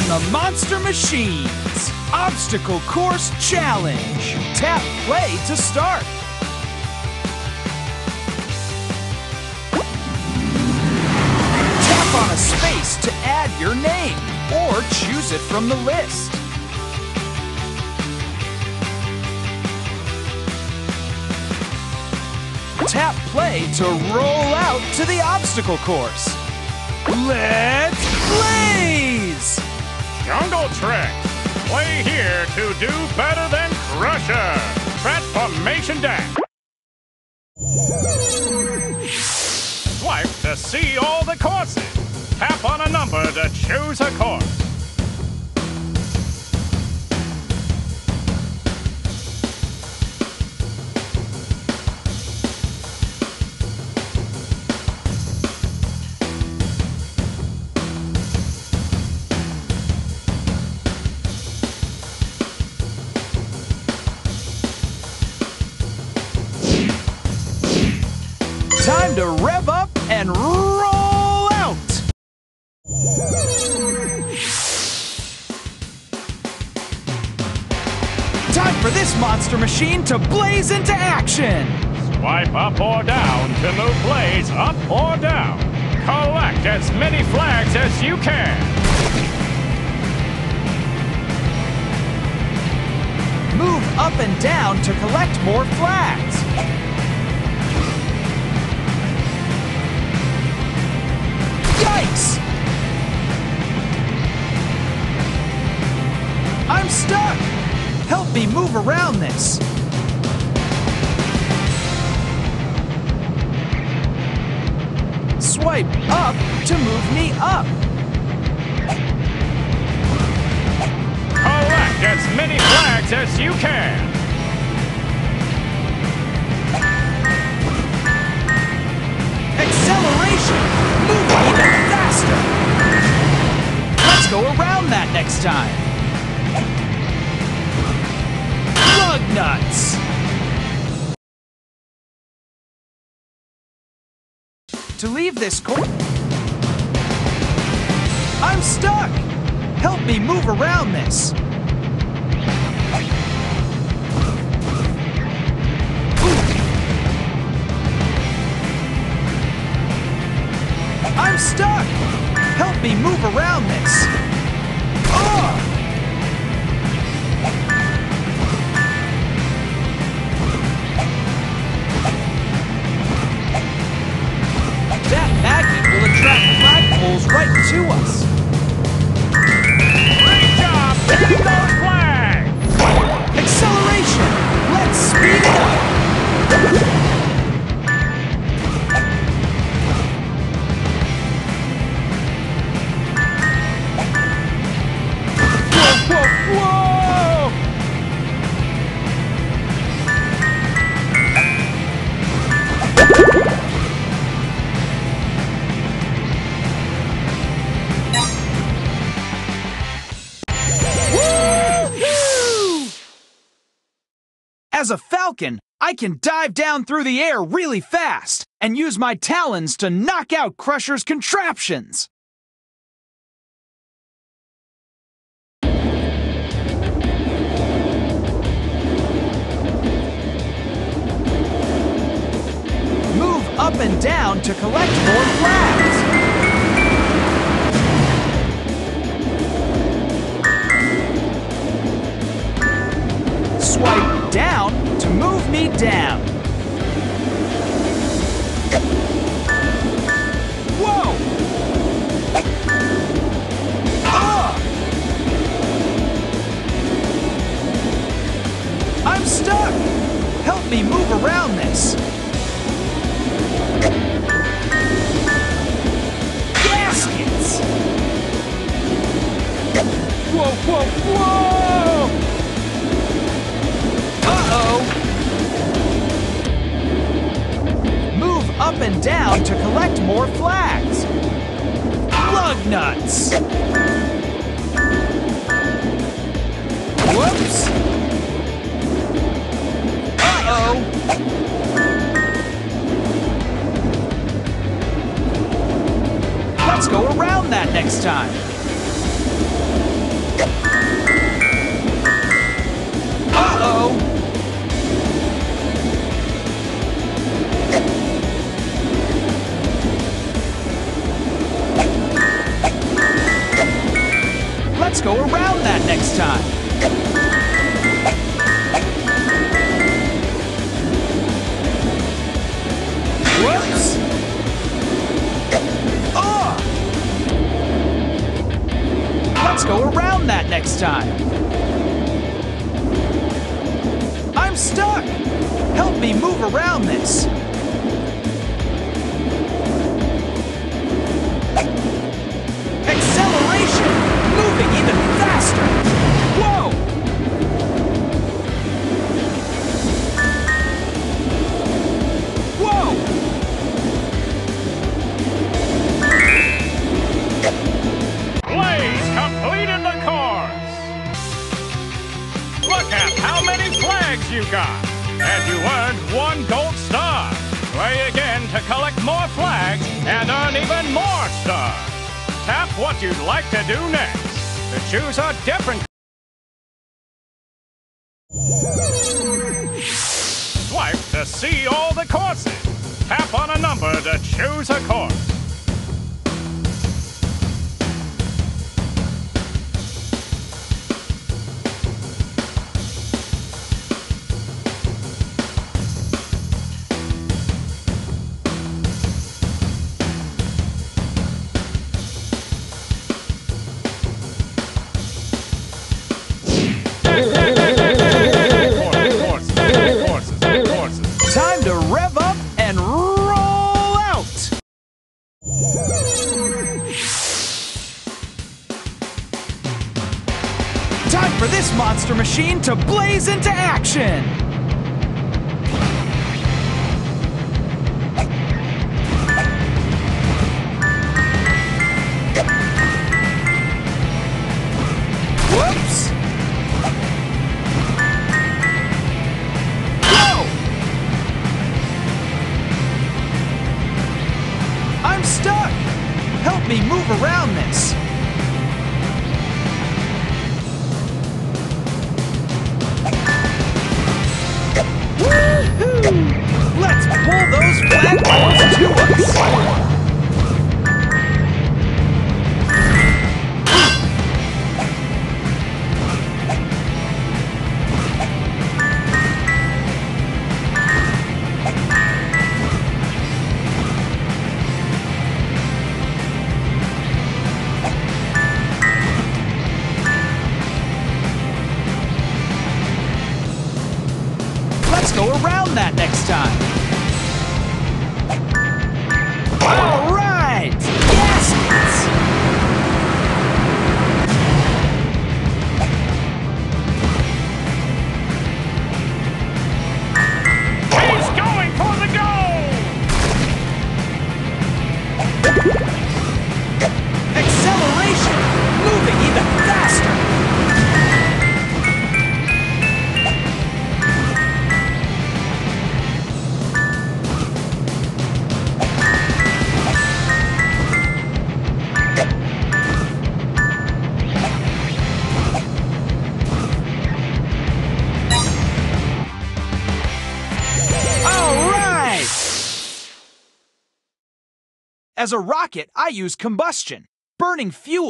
and the Monster Machines Obstacle Course Challenge. Tap play to start. Tap on a space to add your name or choose it from the list. Tap play to roll out to the obstacle course. Let's blaze! Jungle Trek. Play here to do better than Crusher. Transformation Deck. Swipe to see all the courses. Tap on a number to choose a course. Time to rev up and roll out! Time for this monster machine to blaze into action! Swipe up or down to move Blaze up or down. Collect as many flags as you can. Move up and down to collect more flags. I'm stuck! Help me move around this! Swipe up to move me up! Collect as many flags as you can! Acceleration! Move even faster! Let's go around that next time! Lug nuts! To leave this course, I'm stuck! Help me move around this! I'm stuck! Help me move around this! Oh! Right to us. Great job! Take those flags! Acceleration! Let's speed it up! Whoa, whoa, whoa! As a falcon, I can dive down through the air really fast and use my talons to knock out Crusher's contraptions. Move up and down to collect more flags. Swipe down to move me down. Whoa! I'm stuck! Help me move around this. Gaskets! Whoa, whoa, whoa! Move up and down to collect more flags. Lug nuts. Whoops. Let's go around that next time. Let's go around that next time. Whoops! Oh! Let's go around that next time. I'm stuck! Help me move around this. Acceleration! Moving even faster! Whoa! Blaze completed the course! Look at how many flags you got! And you earned 1 gold star! Play again to collect more flags and earn even more stars! Tap what you'd like to do next to choose a different... Swipe to see all the courses! Tap on a number to choose a course! Time for this monster machine to blaze into action! Whoops! Whoa! I'm stuck! Help me move around this! Let's pull those flagpoles to us! Let's go around that next time! Alright! Gaskets! He's going for the goal! Acceleration! Moving even faster! As a rocket, I use combustion, burning fuel.